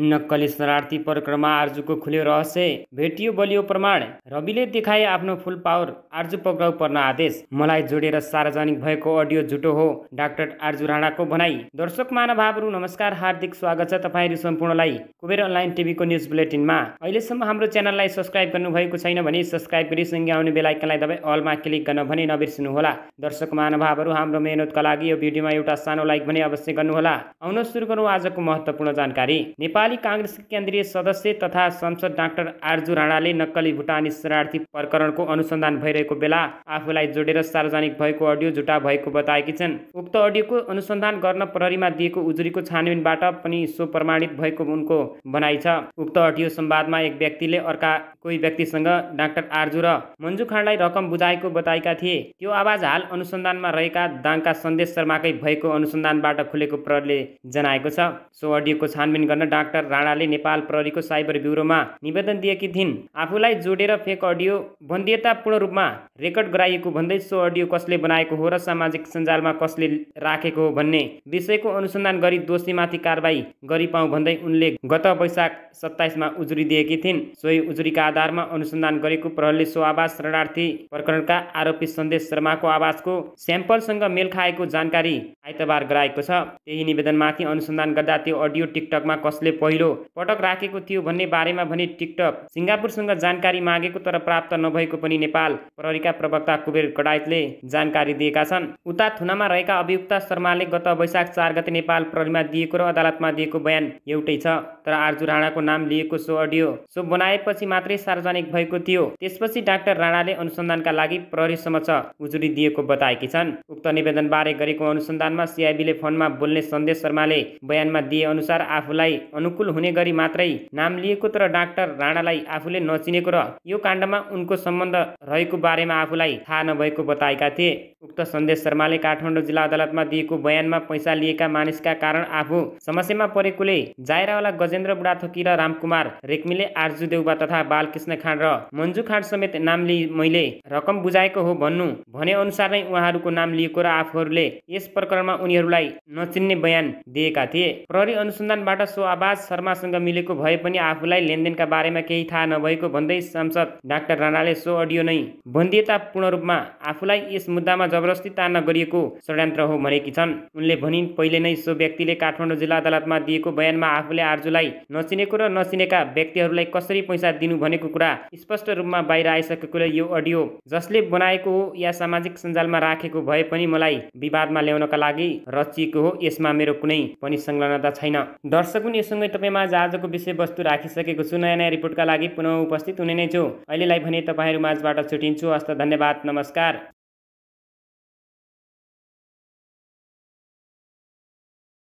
नक्कली शरणार्थी परिक्रमा आरजुको खुल्यो रहस्य, भेटियो बलियो प्रमाण। रविले देखाए आफ्नो फुल पावर, आरजु पक्राउ पर्न आदेश। मलाई जोडेर सार्वजनिक भएको अडियो झुटो हो, डाक्टर आरजु राणाको भनाई। दर्शक महानुभावहरु नमस्कार, हार्दिक स्वागत छ तपाईहरु सम्पूर्णलाई कुबेर अनलाइन टिभीको न्यूज बुलेटिनमा। अहिलेसम्म हाम्रो च्यानललाई सब्स्क्राइब गर्नु भएको छैन भने सब्स्क्राइब गरी सँगै आउने बेल आइकनलाई दबाई अलमा क्लिक गर्न भने नबिर्सनु होला। दर्शक महानुभावहरु, हाम्रो मेहनतका लागि यो भिडियोमा एउटा सानो लाइक भने अवश्य गर्नु होला। आउन सुरु गरौं आजको महत्त्वपूर्ण जानकारी। कांग्रेस केन्द्रीय सदस्य तथा सांसद डाक्टर आरजु राणाले नक्कली भुटानी शरणार्थी प्रकरणको अनुसन्धान भइरहेको बेला आफूलाई जोडेर सार्वजनिक भएको अडियो झुटा भएको बताएकी छन्। उक्त अडियोको अनुसन्धान गर्न प्रहरीमा दिएको उजुरीको छानबिनबाट पनि सो प्रमाणित भएको उनको भनाइ छ। उक्त अडियो संवादमा एक व्यक्तिले अर्का कोही व्यक्तिसँग डाक्टर आरजु र मंजु खानलाई रकम बुझाएको बताएका थिए। त्यो आवाज हाल अनुसन्धानमा रहेका दाङका संदेश शर्माकै भएको अनुसन्धानबाट खुलेको प्रहरीले जनाएको छ। सो अडियोको छानबिन गर्न डाक्टर राणाले नेपाल प्रहरीको साइबर ब्युरोमा निवेदन दिएकी थिइन्। आफूलाई जोडेर फेक अडियो बन्दियतापूर्ण रूपमा रेकर्ड गराइएको भन्दै सो अडियो कसले बनाएको हो र सामाजिक सञ्जालमा कसले राखेको हो भन्ने विषयको अनुसन्धान गरी दोषीमाथि कारबाही गरी पाऊ भन्दै उनले गत वैशाख 27 मा उजुरी दिएकी थिइन्। सोही उजुरीका आधारमा अनुसन्धान गरेको प्रहरीले सो आवाज शरणार्थी प्रकरणका आरोपी सन्देश शर्माको आवाजको स्याम्पलसँग मेल खाएको जानकारी आइतबार गराएको छ। त्यही निवेदनमाथि अनुसन्धान गर्दा त्यो अडियो टिकटकमा कसले पहिलो पटक राखेको थियो भन्ने बारेमा भने टिकटक सिंगापुरसँग जानकारी मागेको तर प्राप्त नभएको पनि नेपाल प्रहरीका प्रवक्ता कुबेर कड़ाईले जानकारी दिएका छन्। उता थुनामा रहेका अभियुक्त शर्माले गत वैशाख 4 गते नेपाल प्रहरीमा दिएको र अदालतमा दिएको बयान एउटै छ, तर आरजु राणाको नाम लिएको सो अडियो सो बनाएपछि मात्रै सार्वजनिक भएको थियो। त्यसपछि डाक्टर राणाले अनुसन्धानका लागि प्रहरी समक्ष उजुरी दिएको बताएकी छन्। उक्त निवेदन बारे गरेको अनुसन्धानमा सीआईबीले फोनमा बोल्ने सन्देश शर्माले बयानमा दिए अनुसार आफूलाई अनुकूल हुने गरी मात्रै नाम लिएको, तर डाक्टर राणालाई आफूले नचिनेको र यो काण्डमा उनको सम्बन्ध रहेको बारेमा आफूलाई थाहा नभएको बताएका थिए। उक्त सन्देश शर्माले काठमाडौँ जिल्ला अदालतमा दिएको बयानमा पैसा लिएका मानिसका कारण आफू समस्यामा परेकोले जायरावाला गजेन्द्र बुढाथोकी र रामकुमार रेक्मिले आरजु देउबा तथा बालकृष्ण खान र मंजु खान समेत नाम लिई मैले रकम बुझाएको हो भन्नु भने अनुसार नै उहाँहरूको नाम लिएको र आफूहरूले यस प्रकरणमा उनीहरूलाई नचिन्ने बयान दिएका थिए। प्रहरी अनुसन्धानबाट सो आवाज शर्मासँग मिलेको भए पनि आफूलाई लेनदेनका बारेमा केही थाहा नभएको भन्दै सांसद डाक्टर राणाले सो अडियो नै बन्दियतापूर्ण रूपमा आफूलाई यस मुद्दामा जबरजस्ती तान्न गरिएको षड्यन्त्र हो भनेकी छन्। उनले भनिन्, पहिले नै सो व्यक्तिले काठमाडौँ जिल्ला अदालतमा दिएको बयानमा आफूले आरजुलाई नचिनेको र नचिनेका व्यक्तिहरूलाई कसरी पैसा दिनु भनेको कुरा स्पष्ट रूपमा बाहिर आइसकेकोले यो अडियो जसले बनाएको हो या सामाजिक सञ्जालमा राखेको भए पनि मलाई विवादमा ल्याउनका लागि रचिएको हो, यसमा मेरो कुनै पनि संलग्नता छैन। दर्शकगण, तपाईमा आजको विषयवस्तु राखिसकेको छु। नयाँ नयाँ रिपोर्टका लागि पुनः उपस्थित हुने नै छु। अहिलेलाई भने तपाईँहरू माझबाट छुटिन्छु। हस्त धन्यवाद, नमस्कार।